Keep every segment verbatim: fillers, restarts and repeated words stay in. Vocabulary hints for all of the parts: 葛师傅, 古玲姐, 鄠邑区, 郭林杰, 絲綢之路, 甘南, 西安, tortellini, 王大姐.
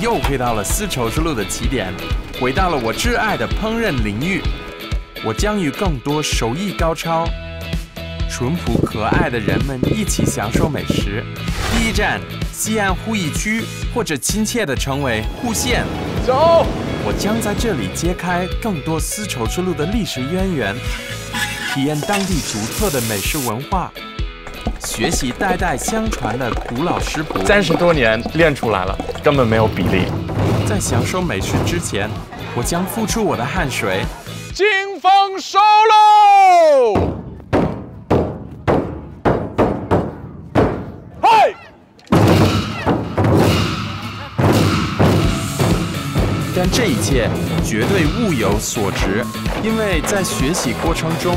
又回到了丝绸之路的起点，回到了我挚爱的烹饪领域。我将与更多手艺高超、淳朴可爱的人们一起享受美食。第一站，西安鄠邑区，或者亲切地称为鄠县。走，我将在这里揭开更多丝绸之路的历史渊源，体验当地独特的美食文化。 学习代代相传的古老食谱，三十多年练出来了，根本没有比例。在享受美食之前，我将付出我的汗水。金丰收喽！嗨！但这一切绝对物有所值，因为在学习过程中。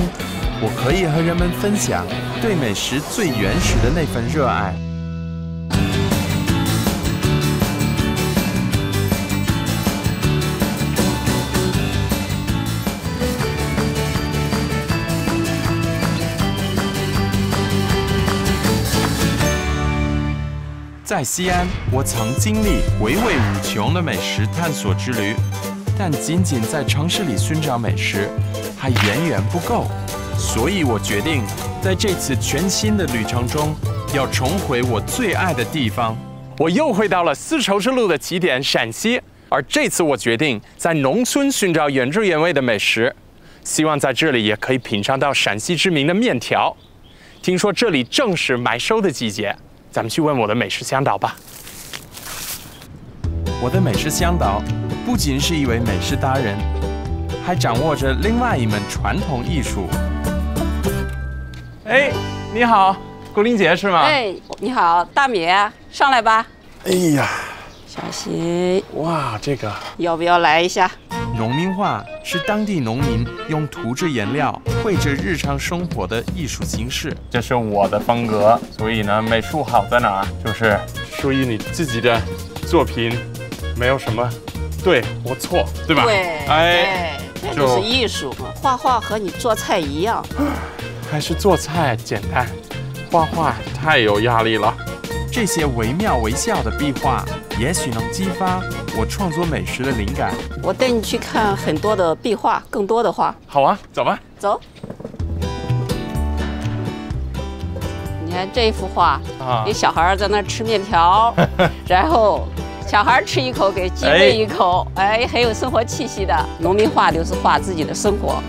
我可以和人们分享对美食最原始的那份热爱。在西安，我曾经历回味无穷的美食探索之旅，但仅仅在城市里寻找美食还远远不够。 所以我决定，在这次全新的旅程中，要重回我最爱的地方。我又回到了丝绸之路的起点——陕西，而这次我决定在农村寻找原汁原味的美食，希望在这里也可以品尝到陕西知名的面条。听说这里正是麦收的季节，咱们去问我的美食向导吧。我的美食向导不仅是一位美食达人，还掌握着另外一门传统艺术。 哎，你好，古玲姐是吗？哎，你好，大米，上来吧。哎呀，小心！哇，这个要不要来一下？农民画是当地农民用涂制颜料绘制日常生活的艺术形式。这是我的风格，所以呢，美术好在哪儿？就是属于你自己的作品，没有什么对或错，对吧？对，哎，这就是艺术嘛。画画和你做菜一样。 还是做菜简单，画画太有压力了。这些惟妙惟肖的壁画，也许能激发我创作美食的灵感。我带你去看很多的壁画，更多的画。好啊，走吧。走。你看这幅画，啊，一小孩在那吃面条，然后小孩吃一口给鸡喂一口，哎，哎，很有生活气息的。农民画就是画自己的生活。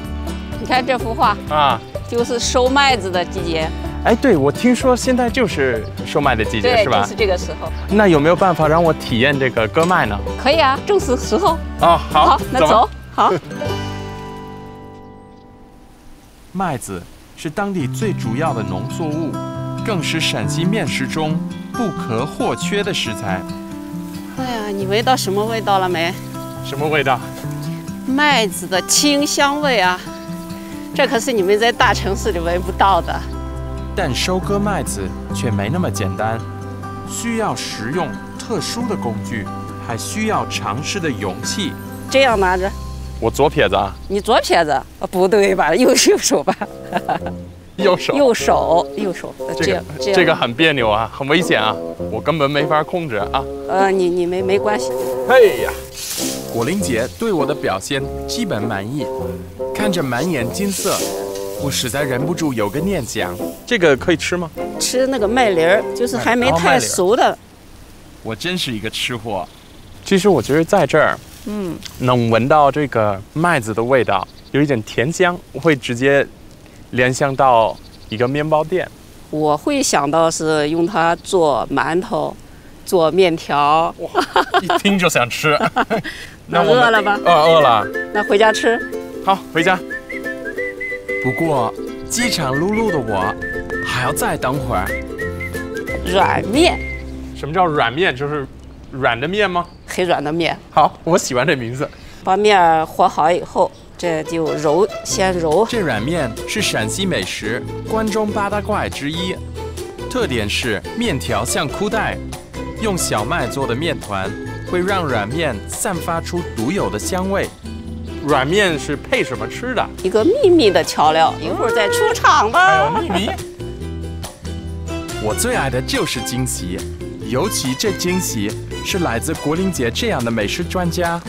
你看这幅画啊。 就是收麦子的季节，哎，对，我听说现在就是收麦的季节，是吧？就是这个时候。那有没有办法让我体验这个割麦呢？可以啊，正是时候。哦，好，好，那走，好。麦子是当地最主要的农作物，更是陕西面食中不可或缺的食材。哎呀，你闻到什么味道了没？什么味道？麦子的清香味啊！ 这可是你们在大城市里闻不到的。但收割麦子却没那么简单，需要使用特殊的工具，还需要尝试的勇气。这样拿着。我左撇子啊。你左撇子？不对吧？右右手吧。右手。右手，右手。这样，这样。这个很别扭啊，很危险啊，我根本没法控制啊。呃，你你没没关系。哎呀。 果玲姐对我的表现基本满意，看着满眼金色，我实在忍不住有个念想：这个可以吃吗？吃那个麦粒儿，就是还没太熟的。我真是一个吃货。其实我觉得在这儿，嗯，能闻到这个麦子的味道，有一点甜香，我会直接联想到一个面包店。我会想到是用它做馒头。 做面条，一听就想吃。那饿了吧？饿饿了。那回家吃。好，回家。不过饥肠辘辘的我，还要再等会儿。软面。什么叫软面？就是软的面吗？很软的面。好，我喜欢这名字。把面和好以后，这就揉，先揉。这软面是陕西美食关中八大怪之一，特点是面条像裤带。 用小麦做的面团会让软面散发出独有的香味。软面是配什么吃的？一个秘密的调料，一会儿再出场吧。还有秘密。我最爱的就是惊喜，尤其这惊喜是来自国林杰这样的美食专家。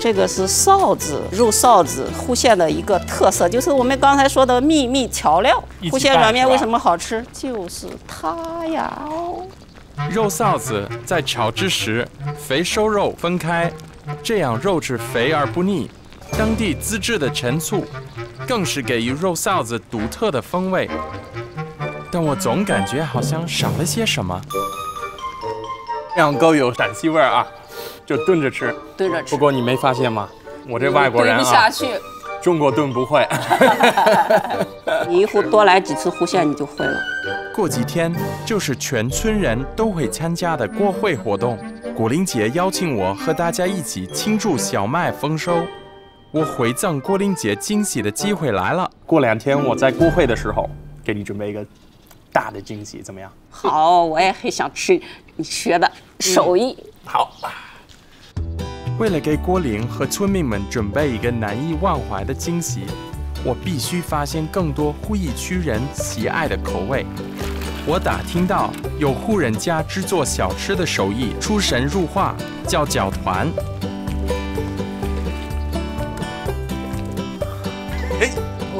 这个是臊子，肉臊子户县的一个特色，就是我们刚才说的秘密调料。户县软面为什么好吃？就是它呀！肉臊子在炒制时，肥瘦肉分开，这样肉质肥而不腻。当地自制的陈醋，更是给予肉臊子独特的风味。 但我总感觉好像少了些什么，这样够有陕西味儿啊，就炖着吃，炖着吃。不过你没发现吗？我这外国人啊，炖不下去，中国炖不会。你以后多来几次户县，你就会了。过几天就是全村人都会参加的锅会活动，古林杰邀请我和大家一起庆祝小麦丰收。 我回赠郭林杰惊喜的机会来了。过两天我在锅会的时候，给你准备一个大的惊喜，怎么样？好，我也很想吃你学的手艺。嗯、好。为了给郭林和村民们准备一个难以忘怀的惊喜，我必须发现更多鄠邑区人喜爱的口味。我打听到有户人家制作小吃的手艺出神入化，叫搅团。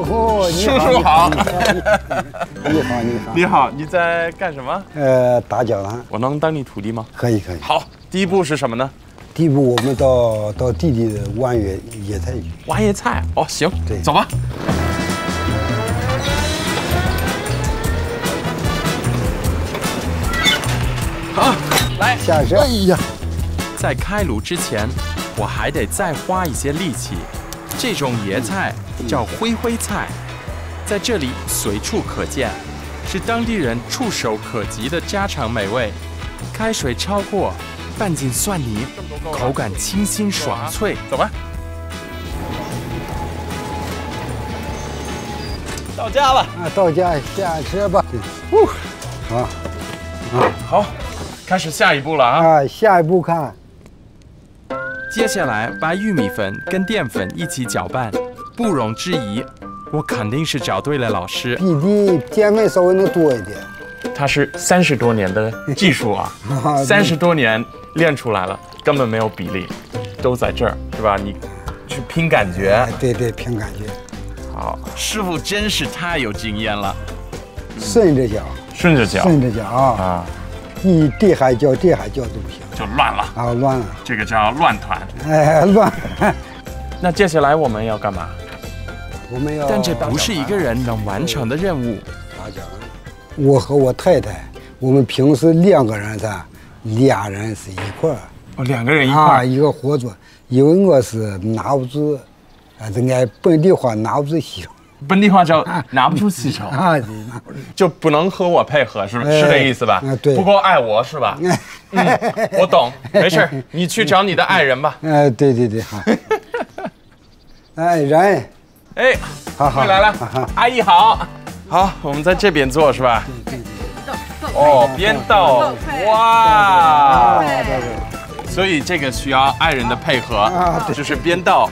哦，叔叔好！你好，你好，你好，你在干什么？呃，打搅团。我能当你徒弟吗？可以，可以。好，第一步是什么呢？第一步，我们到到弟弟的挖野野菜去。挖野菜？哦，行，对，走吧。好，来下手。哎呀，在开炉之前，我还得再花一些力气。 这种野菜叫灰灰菜，在这里随处可见，是当地人触手可及的家常美味。开水焯过，拌进蒜泥，口感清新爽脆。走吧，到家了啊！到家下车吧。哦，好，啊，好，开始下一步了啊！啊，下一步看。 接下来把玉米粉跟淀粉一起搅拌，不容置疑，我肯定是找对了老师。比你淀粉稍微能多一点，他是三十多年的技术啊，三十多年练出来了，根本没有比例，都在这儿，是吧？你去拼感觉，对对，拼感觉。好，师傅真是太有经验了。顺着搅，顺着搅，顺着搅啊。 你这还叫这还叫东西，就乱了啊，乱了，这个叫乱团，哎，乱。那接下来我们要干嘛？我们要，但这不是一个人能完成的任务。打搅。我和我太太，我们平时两个人的，俩人是一块儿。哦，两个人一块儿，一个活做，因为我是拿不住，啊，这按本地话拿不住洗手。 本地话叫拿不出洗手啊，就不能和我配合，是不是？是这意思吧？对，不够爱我是吧？嗯，我懂，没事，你去找你的爱人吧。哎，对对对，好。哎，人，哎，好好，来了，阿姨好，好，我们在这边坐是吧？对对对，哦，边倒，哇，所以这个需要爱人的配合，就是边倒。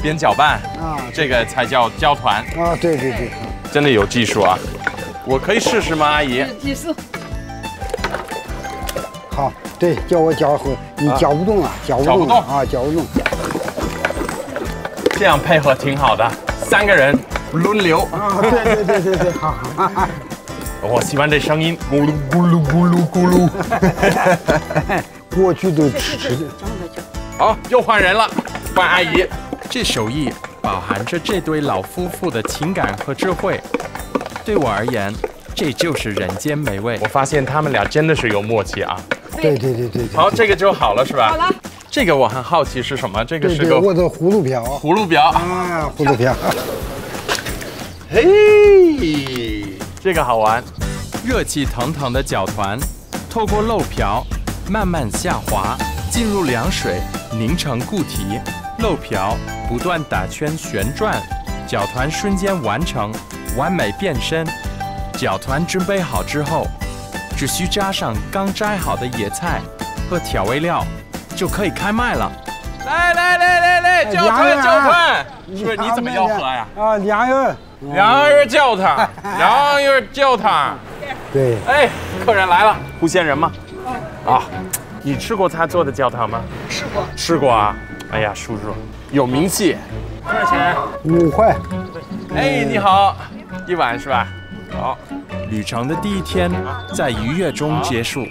边搅拌啊，这个才叫搅团啊！对对对，真的有技术啊！我可以试试吗，阿姨？你试。好，对，叫我搅和，你搅不动了，搅不动啊，搅不动。这样配合挺好的，三个人轮流。啊，对对对对对，好。我喜欢这声音，咕噜咕噜咕噜咕噜。过去都吃吃的。好，又换人了，换阿姨。 这手艺饱含着这对老夫妇的情感和智慧，对我而言，这就是人间美味。我发现他们俩真的是有默契啊！对对对对。好，这个就好了是吧？好了。这个我很好奇是什么？这个是个我的葫芦瓢。葫芦瓢啊，葫芦瓢。嘿，这个好玩。热气腾腾的搅团，透过漏瓢慢慢下滑，进入凉水，凝成固体。 漏瓢不断打圈旋转，搅团瞬间完成，完美变身。搅团准备好之后，只需加上刚摘好的野菜和调味料，就可以开卖了。来来来来来，搅团搅团！是不是你怎么吆喝呀？啊，凉人，凉人叫他，凉人叫他。对，哎，客人来了，湖县人吗？嗯、啊，你吃过他做的教堂吗？吃过，吃过啊。哎呀，叔叔有名气，多少钱？五块。哎，你好，一碗是吧？好。旅程的第一天在愉悦中结束，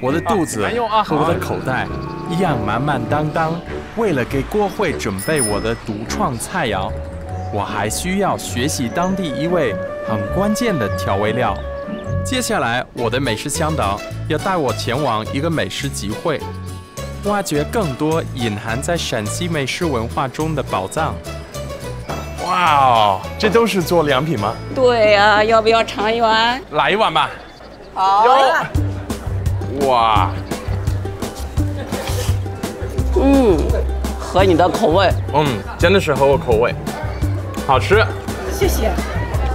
我的肚子和我的口袋一样满满当当。为了给郭慧准备我的独创菜肴，我还需要学习当地一味很关键的调味料。 接下来，我的美食向导要带我前往一个美食集会，挖掘更多隐含在陕西美食文化中的宝藏。哇哦，这都是做良品吗？对呀、啊，要不要尝一碗？来一碗吧。好呀。哇。嗯，合你的口味。嗯，真的是合我口味，好吃。谢谢。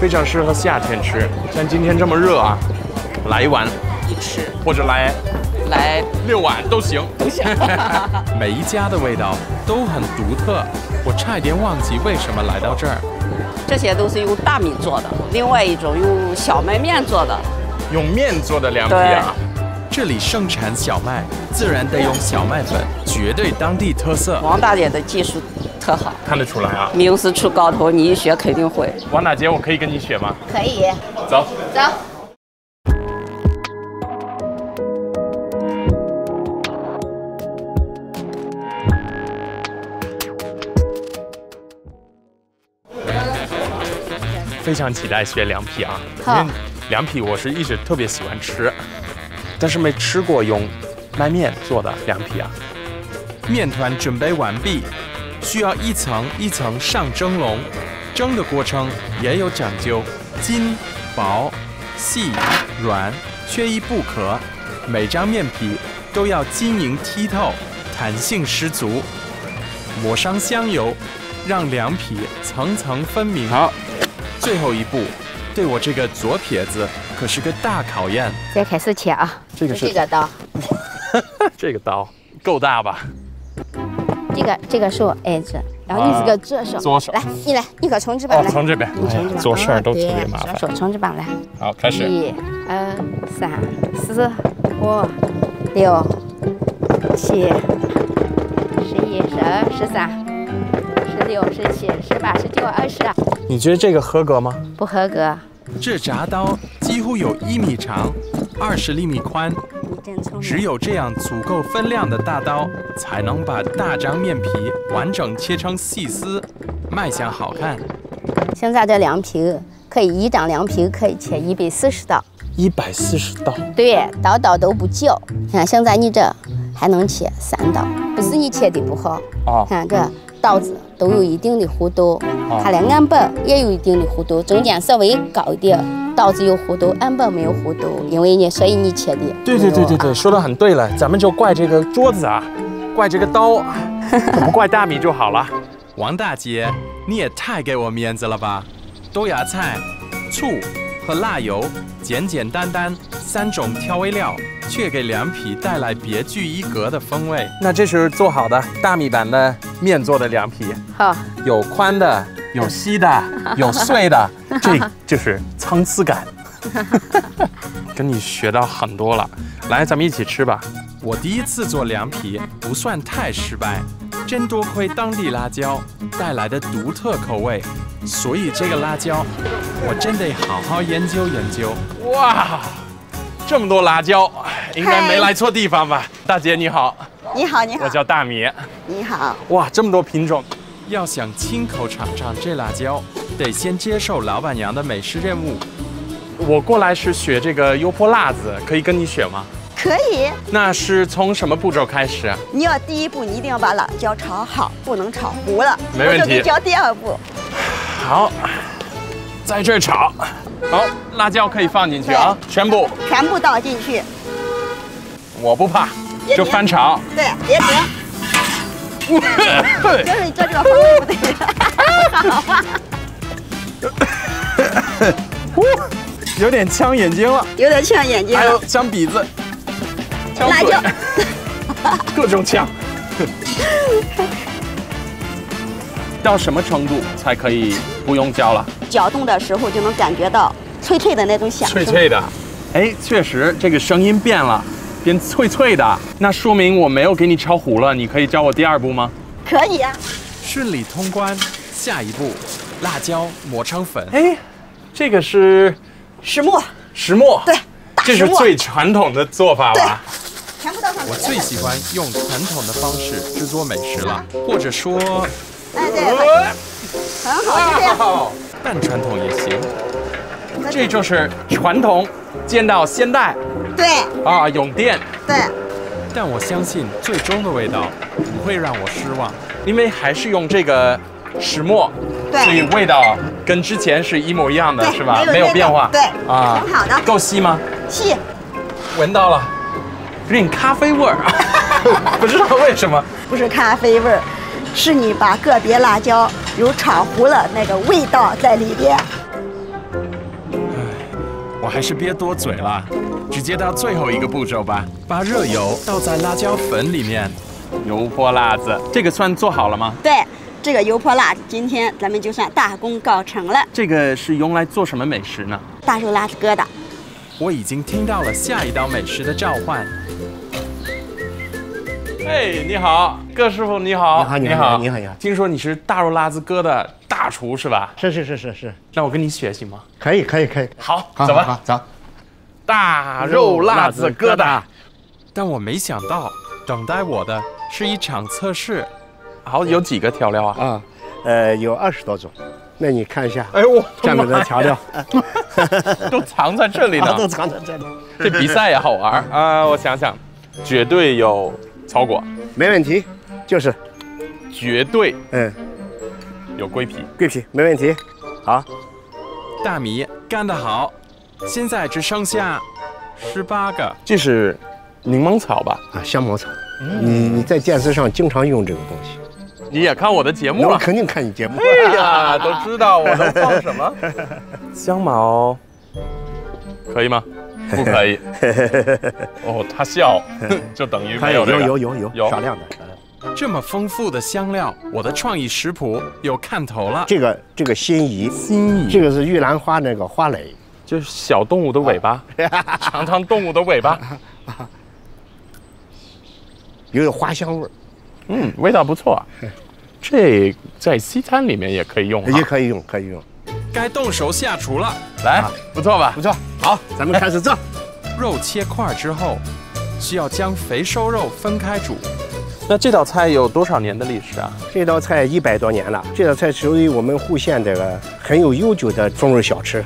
非常适合夏天吃，像今天这么热啊，来一碗，一吃或者来来六碗都行，都行。每一家的味道都很独特，我差一点忘记为什么来到这儿。这些都是用大米做的，另外一种用小麦面做的，用面做的凉皮啊。这里盛产小麦，自然得用小麦粉，绝对当地特色。王大姐的技术。 特好，看得出来啊！名师出高徒，你一学肯定会。王大姐，我可以跟你学吗？可以。走，走。非常期待学凉皮啊！因为凉皮我是一直特别喜欢吃，但是没吃过用麦面做的凉皮啊。面团准备完毕。 需要一层一层上蒸笼，蒸的过程也有讲究，筋、薄、细、软，缺一不可。每张面皮都要晶莹剔透，弹性十足。抹上香油，让凉皮层层分明。好，最后一步，对我这个左撇子可是个大考验。再开始切啊，这个是这个刀，这个刀够大吧？ 这个这个是我儿子，然后你是个左手，左手来，你来，你可从这边来，从这边，做事儿都特别麻烦，手从这边来。好，开始。一、二、三、四、五、六、七、十一、十二、十三、十六、十七、十八、十九、二十。你觉得这个合格吗？不合格。这铡刀几乎有一米长，二十厘米宽。 只有这样足够分量的大刀，才能把大张面皮完整切成细丝，卖相好看。现在这凉皮可以一张凉皮可以切一百四十刀，一百四十刀，对，刀刀都不叫。看现在你这还能切三刀，不是你切的不好啊。看这刀子都有一定的弧度，它的案板也有一定的弧度，中间稍微高一点。 刀子有弧度，案板没有弧度，因为你所以你切的。对对对对对，说的很对了，咱们就怪这个桌子啊，怪这个刀，我们怪大米就好了。王大姐，你也太给我面子了吧！豆芽菜、醋和辣油，简简单单三种调味料，却给凉皮带来别具一格的风味。那这是做好的大米版的面做的凉皮，好，有宽的。 有稀的，有碎的，这就是参差感。跟你学到很多了，来，咱们一起吃吧。我第一次做凉皮不算太失败，真多亏当地辣椒带来的独特口味，所以这个辣椒我真得好好研究研究。哇，这么多辣椒，应该没来错地方吧？ Hi， 大姐你好，你好你好，我叫大米，你好。哇，这么多品种。 要想亲口尝尝这辣椒，得先接受老板娘的美食任务。我过来是学这个油泼辣子，可以跟你学吗？可以。那是从什么步骤开始？你要第一步，你一定要把辣椒炒好，不能炒糊了。没问题。我就给你教第二步。好，在这儿炒。好，辣椒可以放进去啊，全部。全部倒进去。我不怕，就翻炒。对，别停。 就是你这地方放的不对，好吧？有点呛眼睛了，有点呛眼睛，还有呛鼻子，呛嘴，各种呛。到什么程度才可以不用浇了？搅动的时候就能感觉到脆脆的那种响声。脆脆的，哎，确实这个声音变了，变脆脆的，那说明我没有给你炒糊了。你可以教我第二步吗？可以啊。顺利通关，下一步辣椒磨成粉。哎，这个是石磨。石磨。对，这是最传统的做法吧？全部倒上。我最喜欢用传统的方式制作美食了，或者说，哎对，很好，就这样。半传统也行。 这就是传统，见到现代，对啊，永电，对。但我相信最终的味道不会让我失望，因为还是用这个石磨，对，所以味道跟之前是一模一样的，是吧？没有变化，对啊，很好的。够细吗？细。闻到了，有点咖啡味儿，不知道为什么。不是咖啡味儿，是你把个别辣椒有炒糊了那个味道在里边。 我还是别多嘴了，直接到最后一个步骤吧。把热油倒在辣椒粉里面，油泼辣子，这个算做好了吗？对，这个油泼辣子，今天咱们就算大功告成了。这个是用来做什么美食呢？大肉辣子疙瘩。我已经听到了下一道美食的召唤。哎，你好，葛师傅，你好，你好，你好，你好，你好。听说你是大肉辣子疙瘩。 大厨是吧？是是是是是。那我跟你学行吗？可以可以可以。好，走吧走。大肉辣子疙瘩。但我没想到，等待我的是一场测试。好，有几个调料啊？啊，呃，有二十多种。那你看一下。哎呦，下面的调料都藏在这里呢。都藏在这里。这比赛也好玩啊！我想想，绝对有草果。没问题，就是绝对。嗯。 有桂皮，桂皮没问题。好，大米干得好，现在只剩下十八个。这是柠檬草吧？啊，香茅草。嗯、你你在电视上经常用这个东西。你也看我的节目了？我肯定看你节目。哎呀，都知道我能放什么。香茅可以吗？不可以。哦，他笑就等于没有这个。有有有有少量的。 这么丰富的香料，我的创意食谱有看头了。这个这个心仪，心仪，这个是玉兰花那个花蕾，就是小动物的尾巴，啊、尝尝动物的尾巴，有点花香味儿。嗯，味道不错。这在西餐里面也可以用、啊，也可以用，可以用。该动手下厨了，来，啊、不错吧？不错。好，咱们开始做。肉切块之后，需要将肥瘦肉分开煮。 那这道菜有多少年的历史啊？这道菜一百多年了，这道菜属于我们户县这个很有悠久的风味小吃。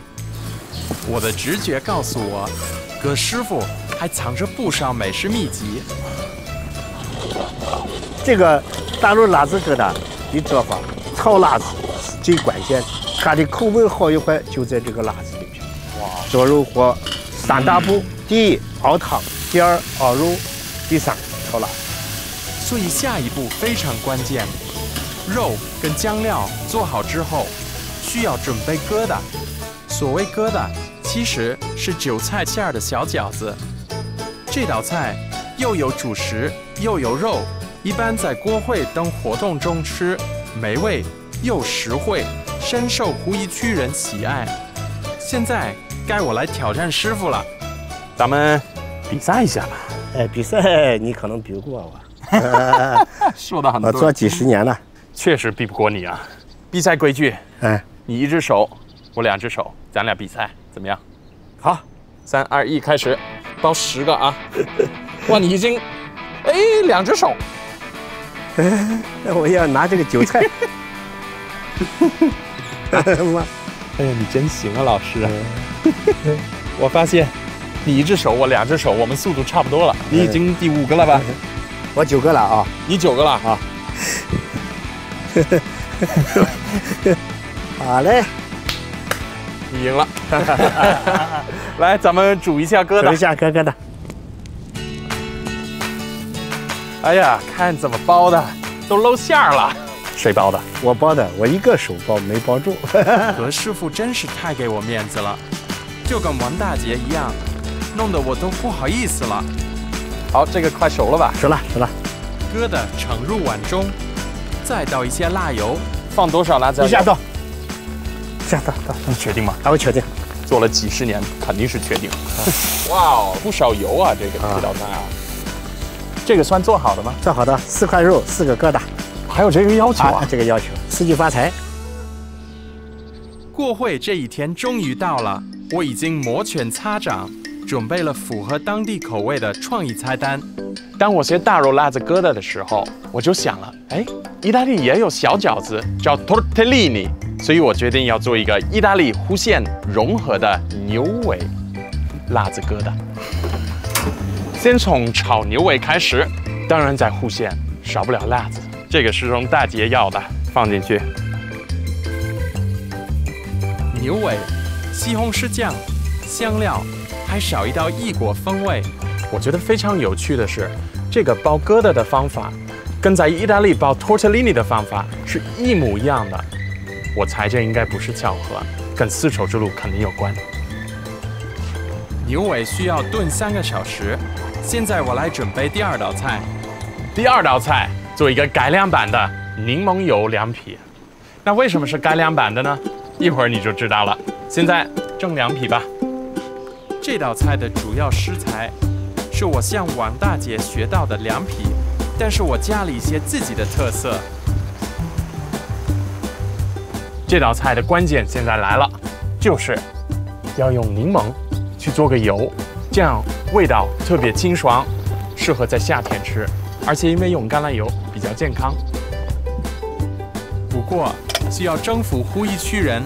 我的直觉告诉我，葛师傅还藏着不少美食秘籍。这个大肉辣子疙瘩的做法，炒辣子最关键，它的口味好与坏就在这个辣子里面。哇！做肉火三大步：第一熬汤，第二熬肉，第三炒辣。 所以下一步非常关键，肉跟酱料做好之后，需要准备疙瘩。所谓疙瘩，其实是韭菜馅儿的小饺子。这道菜又有主食又有肉，一般在锅会等活动中吃，美味又实惠，深受湖一区人喜爱。现在该我来挑战师傅了，咱们比赛一下吧。哎，比赛你可能比不过我。 说的很对，我做几十年了，确实比不过你啊！比赛规矩，哎，你一只手，我两只手，咱俩比赛怎么样？好，三二一，开始，包十个啊！哇，你已经，哎，两只手，哎，那我要拿这个韭菜。妈，哎呀，你真行啊，老师！我发现，你一只手，我两只手，我们速度差不多了。你已经第五个了吧？ 我九个了啊！你九个了啊！好嘞，你赢了。来，咱们煮一下疙瘩。煮一下疙疙瘩。哎呀，看怎么包的，都露馅儿了。谁包的？我包的，我一个手包没包住。葛师傅真是太给我面子了，就跟王大姐一样，弄得我都不好意思了。 好，这个快熟了吧？熟了，熟了。疙瘩盛入碗中，再倒一些辣油。放多少辣椒？一下倒，一下倒倒。你确定吗？啊，我确定。做了几十年，肯定是确定。哇哦，不少油啊，这个这道菜啊。这个算做好的吗？做好的，四块肉，四个疙瘩。还有这个要求啊？啊这个要求，四句发财。过会这一天终于到了，我已经摩拳擦掌，准备了符合当地口味的创意菜单。当我学大肉辣子疙瘩的时候，我就想了，哎，意大利也有小饺子，叫 tortellini。 所以我决定要做一个意大利弧线融合的牛尾辣子疙瘩。先从炒牛尾开始，当然在弧线少不了辣子，这个是从大姐要的，放进去。牛尾、西红柿酱、香料，还少一道异国风味。我觉得非常有趣的是，这个包疙瘩的方法跟在意大利包 tortellini 的方法是一模一样的。 我猜这应该不是巧合，跟丝绸之路肯定有关。牛尾需要炖三个小时，现在我来准备第二道菜。第二道菜做一个改良版的柠檬油凉皮。那为什么是改良版的呢？一会儿你就知道了。现在蒸凉皮吧。这道菜的主要食材是我向王大姐学到的凉皮，但是我加了一些自己的特色。 这道菜的关键现在来了，就是要用柠檬去做个油，这样味道特别清爽，适合在夏天吃，而且因为用橄榄油比较健康。不过需要征服胡一区人，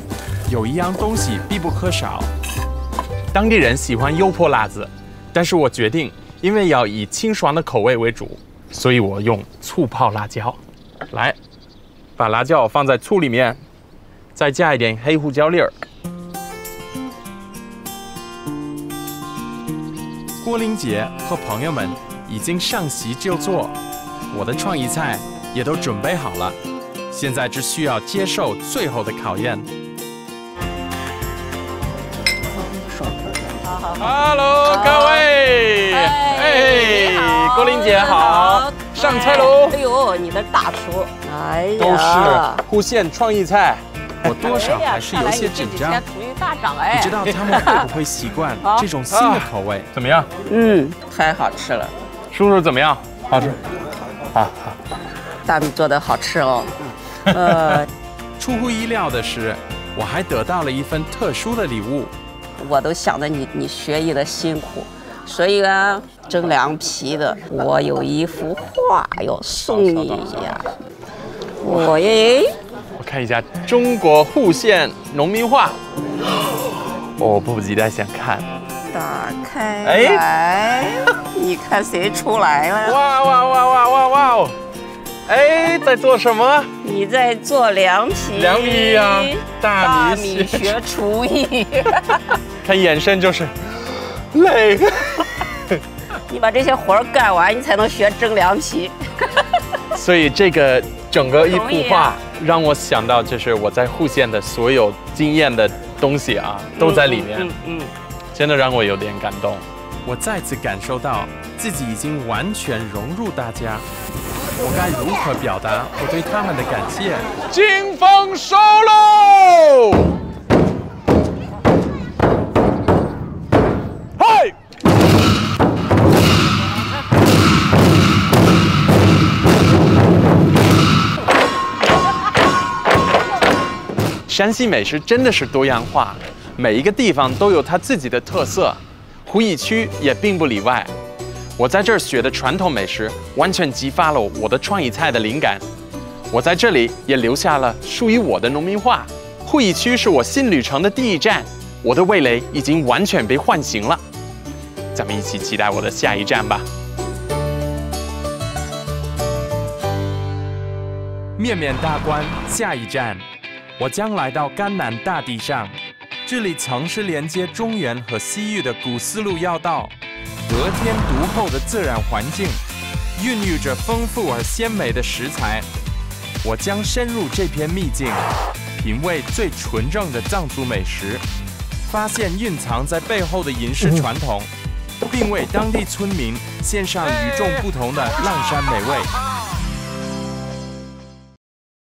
有一样东西必不可少。当地人喜欢油泼辣子，但是我决定，因为要以清爽的口味为主，所以我用醋泡辣椒。来，把辣椒放在醋里面。 再加一点黑胡椒粒儿。郭玲姐和朋友们已经上席就坐，我的创意菜也都准备好了，现在只需要接受最后的考验。Hello， 各位，哎，郭玲姐好，上菜喽！哎呦，你的大厨，哎呀，都是户县创意菜。 我多少还是有些紧张，不知道他们会不会习惯这种新的口味？怎么样？嗯，太好吃了。叔叔怎么样？好吃。好好。大米做的好吃哦。呃，出乎意料的是，我还得到了一份特殊的礼物。我都想着你，你学艺的辛苦，所以啊，蒸凉皮的，我有一幅画要送你呀。我耶。 看一下中国户县农民画，我迫不及待想看。打开来，你看谁出来了？哇哇哇哇哇哇哦！哎，在做什么？你在做凉皮。凉皮呀，大米学厨艺。看眼神就是累。你把这些活干完，你才能学蒸凉皮。所以这个。 整个一幅画让我想到，就是我在户县的所有经验的东西啊，都在里面。嗯，嗯嗯真的让我有点感动。我再次感受到自己已经完全融入大家，我该如何表达我对他们的感谢？金丰收喽！嗨！ 山西美食真的是多样化，每一个地方都有它自己的特色，胡一区也并不例外。我在这儿学的传统美食，完全激发了我的创意菜的灵感。我在这里也留下了属于我的农民画。胡一区是我新旅程的第一站，我的味蕾已经完全被唤醒了。咱们一起期待我的下一站吧。面面大观，下一站。 我将来到甘南大地上，这里曾是连接中原和西域的古丝路要道，得天独厚的自然环境，孕育着丰富而鲜美的食材。我将深入这片秘境，品味最纯正的藏族美食，发现蕴藏在背后的饮食传统，并为当地村民献上与众不同的浪山美味。